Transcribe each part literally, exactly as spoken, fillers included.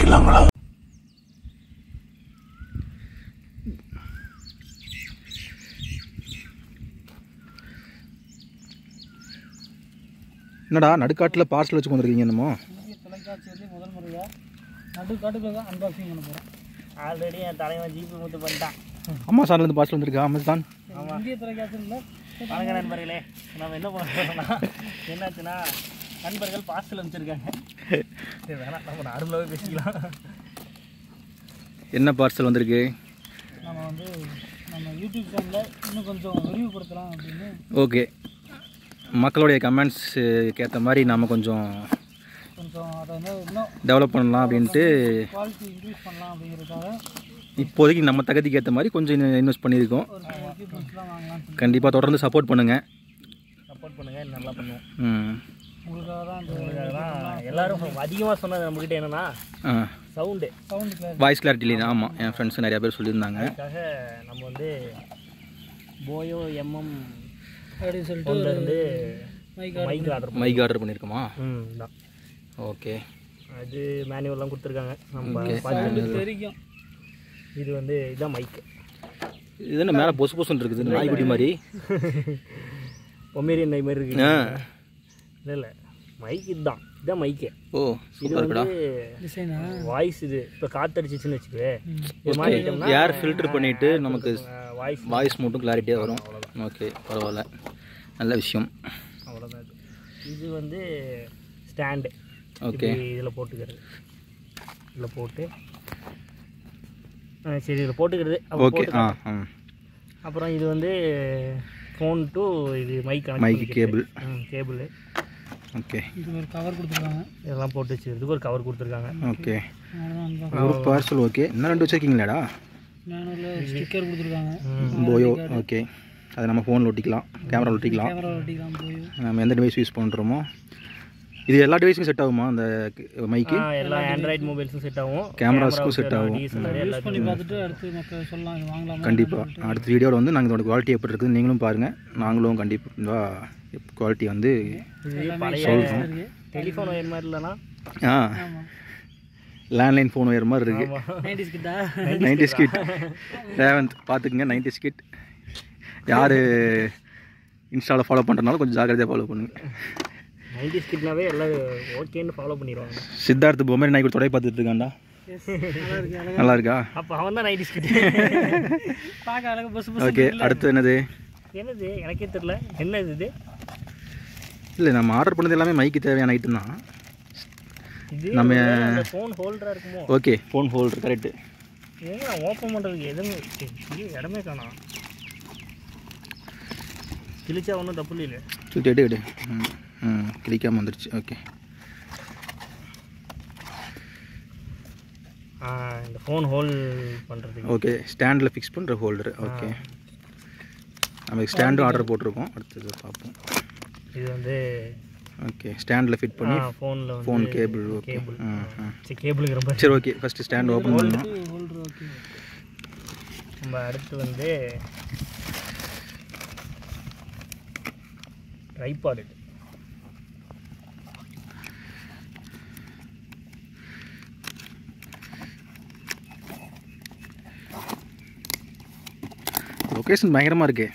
Kila Nada, Nadakatla parcel which one ring in the more. Already at Taraji with the Banda. Almost under the parcel under the Gamazan. In a parcel under gay. Okay. மக்களுடைய comments கேட்ட மாதிரி நாம கொஞ்சம் கொஞ்சம் அத என்ன develop பண்ணலாம் அப்படினு குவாலிட்டி இன்க்ரீஸ் பண்ணலாம் அப்படிங்கறதுக்காக இப்போதைக்கு நம்ம தகுதிக்கு ஏத்த மாதிரி கொஞ்சம் இன்வெஸ்ட் பண்ணி இருக்கோம் கண்டிப்பா தொடர்ந்து சப்போர்ட் பண்ணுங்க சப்போர்ட் பண்ணுங்க நல்லா பண்ணுவோம் ம் உங்களுக்காக தான் எல்லாரும் அதிகமா சொன்னது நம்ம கிட்ட என்னன்னா சவுண்ட் சவுண்ட் வாய்ஸ் கிளாரிட்டி இல்ல ஆமா என் फ्रेंड्स நிறைய பேர் சொல்லி இருந்தாங்க அதுக்காக நம்ம வந்து போயோ எம்எம் அடி சொல்லிட்டு வந்து மைக் ஆர்டர் மைக் ஆர்டர் பண்ணிருக்கமா ம் ஓகே அது மேனுவல் எல்லாம் கொடுத்திருக்காங்க நம்ம பார்த்து தெரியும் இது வந்து இதான் மைக் இது என்ன மேல பொசு பொசுன்னு இருக்குது நாய் குடி மாதிரி பொமேரியன் நாய் மாதிரி இருக்கு இல்ல இல்ல மைக் இதான் இதான் மைக் ஓ சூப்பர்டா டிசைனா வாய்ஸ் இது இப்ப காத்தடிச்சின்னு வெச்சுக்கவே இந்த மாதிரி ஏர் ஃபில்டர் பண்ணிட்டு நமக்கு வாய்ஸ் வாய்ஸ் மட்டும் கிளாரிட்டியா வரும் ஓகே பரவாயில்லை நல்ல விஷயம் அவ்வளவுதான் இது வந்து ஸ்டாண்ட் ஓகே இதல போட்டுக்கிறது இதல போட்டு சரி இதல போட்டுக்கிறது ஓகே ஆ அப்புறம் இது வந்து ஃபோன் டு இது mic connect mic cable cable okay இது ஒரு கவர் கொடுத்திருக்காங்க இதெல்லாம் போட்டு வச்சிருக்கு ஒரு கவர் கொடுத்திருக்காங்க ஓகே ஒரு பார்சல் ஓகே இன்னும் ரெண்டு வச்சிருக்கீங்களாடா நான் ஒரு ஸ்டிக்கர் கொடுத்திருக்காங்க போயோ ஓகே அத நம்ம போன்ல ஒட்டிக்கலாம் கேமரால ஒட்டிக்கலாம் கேமரால ஒட்டிக்கலாம் போய் நாம எந்த டிவைஸ் யூஸ் பண்றோமோ இது எல்லா டிவைஸ்க்கும் செட் ஆகுமா அந்த மைக் எல்லா Android மொபைல்ஸ்க்கு செட் ஆகும் கேமராஸ்க்கு செட் ஆகும் யூஸ் பண்ணி பார்த்துட்டு அடுத்து நமக்கு சொல்லலாம் இது வாங்கலாமா கண்டிப்பா அடுத்த வீடியோல வந்து நாங்க இதோட குவாலிட்டி எப்படி இருக்குன்னு நீங்களும் பாருங்க நாங்களும் கண்டிப்பா குவாலிட்டி வந்து பழைய டெலிபோன் வயர் மாதிரி இல்லனா ஆ ஆமா லேண்ட்லைன் போன் வயர் மாதிரி இருக்கு nineties கிட்டா nineties கிட் seventh பாத்துக்கங்க nineties கிட் யாரு இன்ஸ்டால ஃபாலோ பண்றனால கொஞ்சம் ஜாக்கிரதையா ஃபாலோ பண்ணுங்க nineties கிட்னாவே எல்லாம் ஓகேன்னு ஃபாலோ பண்ணிடுவாங்க சித்தார்த்த பொம்மை நாய் கூட தொடைய பார்த்துட்டு இருக்கான்டா நல்லா இருக்கா அப்ப அவன் தான் nineties கிட் பாக்க அழகு பொசு பொசு ஓகே அடுத்து என்னது என்னது எனக்கே தெரியல என்னது இது இல்ல நம்ம ஆர்டர் பண்ணது எல்லாமே மைக்கு தேவையான ஐட்டம் தான் இது நம்ம ஃபோன் ஹோல்டரா இருக்குமோ ஓகே ஃபோன் ஹோல்டர் கரெக்ட் ஏங்க ஓபன் பண்றதுக்கு எதுவும் இடமே காணோம் கிளிச்சா ஒண்ணு தப்பு இல்ல சுத்தி எடு எடு ம் கிளிக்காம வந்துருச்சு ஓகே ஆ இந்த ஃபோன் ஹோல் பண்றது ஓகே ஸ்டாண்ட்ல ஃபிக்ஸ் பண்ற ஹோல்டர் ஓகே நம்ம ஸ்டாண்ட் ஆர்டர் போட்டுருக்கோம் அடுத்து பாப்போம் இது வந்து ஓகே ஸ்டாண்ட்ல ஃபிட் பண்ணி ஃபோன்ல வந்து ஃபோன் கேபிள் ஓகே சரி கேபிளுக்கு ரொம்ப சரி ஓகே ஃபர்ஸ்ட் ஸ்டாண்ட் ஓபன் பண்ணலாம் ஹோல்டர் ஓகே நம்ம அடுத்து வந்து tripod it location பயங்கரமா இருக்கு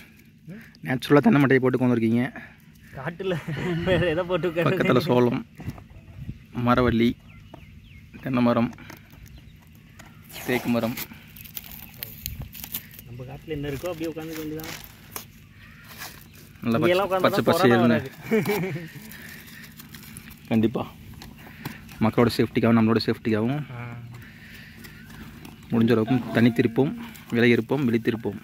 நேச்சுரலா தன்ன மட்டை போட்டு கொண்டிருக்கீங்க காட்டுல வேற எதை போட்டு கரெக்ட் பக்கத்துல சோளம் மரவள்ளி தென்னை மரம் தேக்கு மரம் நம்ம காட்டுல என்ன இருக்கோ அப்படியே உட்கார்ந்து கொண்டிருந்தா பச்சை பச்சையல்னு கண்டிப்பாக மக்களோட சேஃப்டிக்காகவும் நம்மளோட சேஃப்டிக்காகவும் முடிஞ்ச அளவுக்கும் தனித்திருப்போம் விலையிருப்போம் விழித்திருப்போம்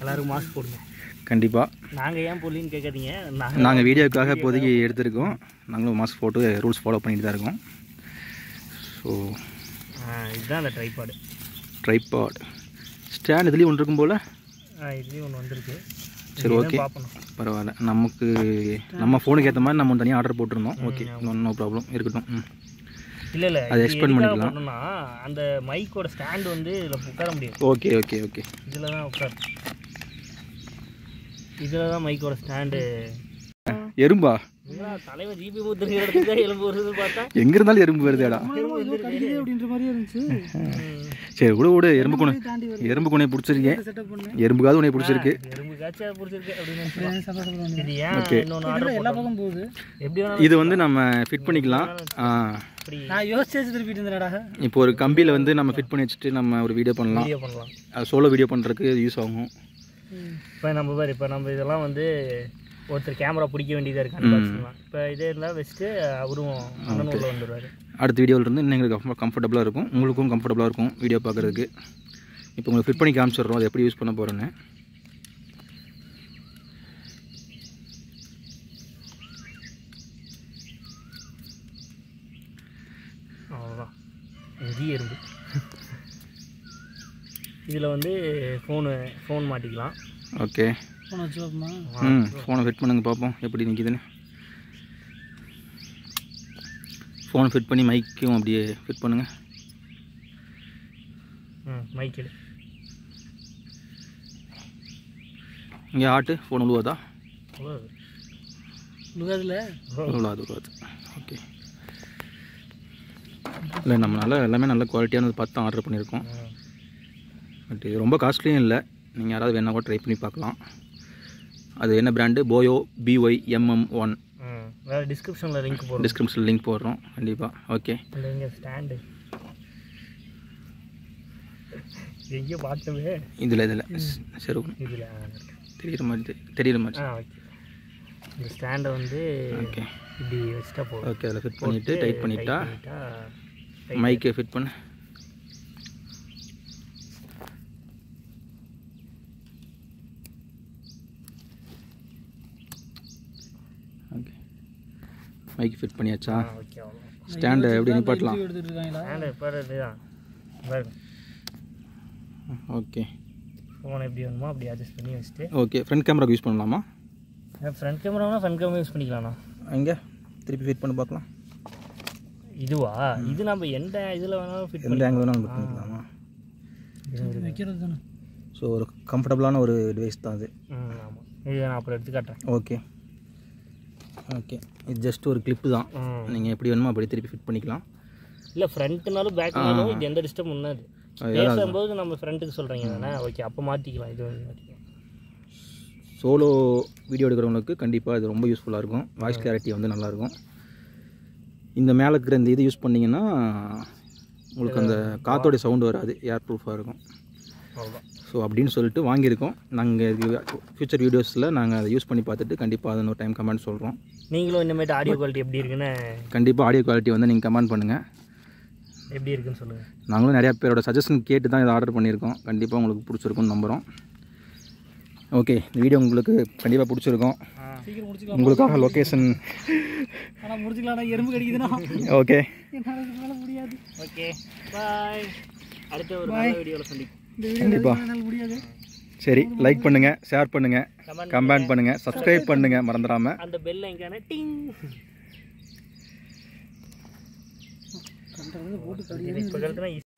எல்லாரும் மாஸ்க் போடுங்க கண்டிப்பாக நாங்கள் ஏன் போடலன்னு கேட்காதீங்க நாங்கள் வீடியோக்காக இப்போதைக்கு எடுத்திருக்கோம் நாங்களும் மாஸ்க் போட்டு ரூல்ஸ் ஃபாலோ பண்ணிட்டு தான் இருக்கோம் ஸோ இதுதான் அந்த ட்ரைபாட் ட்ரைபாட் ஸ்டாண்ட் இதுலேயும் ஒன்று இருக்கும் போல் இதுலயே ஒன்னு வந்திருக்கு சரி ஓகே பரவாயில்லை நமக்கு நம்ம ஃபோனுக்கு ஏத்த மாதிரி நம்ம தனியா ஆர்டர் போட்டுறோம் ஓகே நோ ப்ராப்ளம் இருக்கட்டும் இல்ல இல்ல அது எக்ஸ்பெண்ட் பண்ணிக்கலாம் அந்த மைக்கோட ஸ்டாண்ட் வந்து இதுல உட்கார முடியும் ஓகே ஓகே ஓகே இதுல தான் உட்கார இதுல தான் மைக்கோட ஸ்டாண்ட் எறும்பா எங்க இருந்தாலும் எறும்பு வருதுடா. சரி விடு விடு, எறும்பு குணை எறும்பு குணையை பிடிச்சிருக்கேன். எறும்புக்காவது உனையை பிடிச்சிருக்கு. இது வந்து நம்ம ஃபிட் பண்ணிக்கலாம். இப்போ ஒரு கம்பியில் வந்து நம்ம ஃபிட் பண்ணி வச்சுட்டு நம்ம ஒரு வீடியோ பண்ணலாம். சோலோ வீடியோ பண்ணுறதுக்கு யூஸ் ஆகும். இப்போ நம்ம பாரு, இப்போ நம்ம இதெல்லாம் வந்து ஒருத்தர் கேமரா பிடிக்க வேண்டியதாக இருக்குது. இப்போ இதே இருந்தால் வச்சுட்டு அவரும் அண்ணனூரில் வந்துடுவார். அடுத்த வீடியோவில் இருந்து இன்னும் எங்களுக்கு கம்ஃபர்டபுளாக இருக்கும், உங்களுக்கும் கம்ஃபர்டபுளாக இருக்கும் வீடியோ பார்க்குறதுக்கு. இப்போ உங்களுக்கு ஃபிட் பண்ணி காமிச்சிடுறோம் அதை எப்படி யூஸ் பண்ண போகிறேன்னு. அவ்வளோதான், நிறைய இருந்து இதில் வந்து ஃபோனு ஃபோன் மாட்டிக்கலாம். ஓகே, ம் ஃபோனை ஃபிட் பண்ணுங்க பார்ப்போம் எப்படி நிற்கிதுன்னு. ஃபோனை ஃபிட் பண்ணி மைக்கும் அப்படியே ஃபிட் பண்ணுங்க. ம் மைக்கில் இங்கே ஆட்டு ஃபோன் உழுவாதா? உழுவாதுல உழுவாது உழுவாது ஓகே. இல்லை நம்மளால் எல்லாமே நல்ல குவாலிட்டியானது பார்த்து தான் ஆர்டர் பண்ணியிருக்கோம். பட் இது ரொம்ப காஸ்ட்லியும் இல்லை, நீங்கள் யாராவது வேணா கூட ட்ரை பண்ணி பார்க்கலாம். அது என்ன brand? Boya B Y M M one. வேறு டிஸ்கிரிப்ஷனில் லிங்க் போடுறோம். டிஸ்கிரிப்ஷனில் லிங்க் போடுறோம் கண்டிப்பாக. ஓகே, ஸ்டாண்டு எங்கே பார்த்தவே? இதில் இதில் சரி இதில் தெரிகிற மாதிரி தெரிகிற மாதிரி. ஆ ஓகே, இந்த ஸ்டாண்டை வந்து ஓகே இப்படி வச்சுட்டா போதும். ஓகே, அதில் ஃபிட் பண்ணிவிட்டு டைட் பண்ணிட்டா மைக்கை ஃபிட் பண்ண. ஓகே, மைக் ஃபிட் பண்ணியாச்சா? ஸ்டாண்டை எப்படி நிப்பாட்டலாம்? ஓகே, ஃபோன் எப்படி வேணுமோ அப்படி அட்ஜஸ்ட் பண்ணி வச்சுட்டு. ஓகே, ஃப்ரண்ட் கேமராவுக்கு யூஸ் பண்ணலாமா? ஃப்ரண்ட் கேமரானா ஃப்ரண்ட் கேமரா யூஸ் பண்ணிக்கலாம்ண்ணா. எங்கே திருப்பி ஃபிட் பண்ணி பார்க்கலாம். இதுவா? இது நம்ம எந்த இதில் வேணாலும் ஃபிட் பண்ணி எங்கே வேணாலும் ஃபிட் பண்ணிக்கலாமா? வைக்கிறது தானே. ஸோ ஒரு கம்ஃபர்டபுளான ஒரு டிவைஸ் தான் அது. ஆமாம், இது நான் அப்புறம் எடுத்து காட்டுறேன். ஓகே ஓகே, இது ஜஸ்ட் ஒரு கிளிப்பு தான், நீங்கள் எப்படி வேணுமோ அப்படி திருப்பி ஃபிட் பண்ணிக்கலாம். இல்லை ஃப்ரண்ட்னாலும் பேக்னாலும் இது எந்த டிஸ்டர்பும் பண்ணாது. பேசும்போது நம்ம ஃப்ரண்ட்டுக்கு சொல்கிறீங்க தானே, ஓகே அப்போ மாற்றிக்கலாம். இது வந்து மாற்றிக்கலாம். சோலோ வீடியோ எடுக்கிறவங்களுக்கு கண்டிப்பாக இது ரொம்ப யூஸ்ஃபுல்லாக இருக்கும். வாய்ஸ் கிளாரிட்டி வந்து நல்லாயிருக்கும். இந்த மேலே இருக்கிற இந்த இது யூஸ் பண்ணிங்கன்னா உங்களுக்கு அந்த காற்றோடைய சவுண்டு வராது, ஏர் ப்ரூஃபாக இருக்கும். ஸோ அப்படின்னு சொல்லிட்டு வாங்கியிருக்கோம் நாங்கள். ஃபியூச்சர் வீடியோஸில் நாங்கள் அதை யூஸ் பண்ணி பார்த்துட்டு கண்டிப்பாக அதை ஒரு டைம் கமெண்ட் சொல்கிறோம். நீங்களும் இந்தமாதிரி ஆடியோ குவாலிட்டி எப்படி இருக்குன்னு கண்டிப்பாக ஆடியோ குவாலிட்டி வந்து நீங்கள் கமெண்ட் பண்ணுங்கள், எப்படி இருக்குன்னு சொல்லுங்கள். நாங்களும் நிறையா பேரோட சஜஷன் கேட்டு தான் இதை ஆர்டர் பண்ணியிருக்கோம். கண்டிப்பாக உங்களுக்கு பிடிச்சிருக்குன்னு நம்புகிறோம். ஓகே, இந்த வீடியோ உங்களுக்கு கண்டிப்பாக பிடிச்சிருக்கோம். உங்களுக்காக லொக்கேஷன் எறும்பு கிடைக்குதுன்னா ஓகே முடியாது. Okay, bye. அடுத்த ஒரு வீடியோவில் சந்திப்போம் கண்டிப்பா. சரி, லைக் பண்ணுங்க, ஷேர் பண்ணுங்க, கமெண்ட் பண்ணுங்க, சப்ஸ்கிரைப் பண்ணுங்க மறந்துடாம. அந்த பெல் ஐகானை டிங் கண்டறது போட்டு கடிங்க.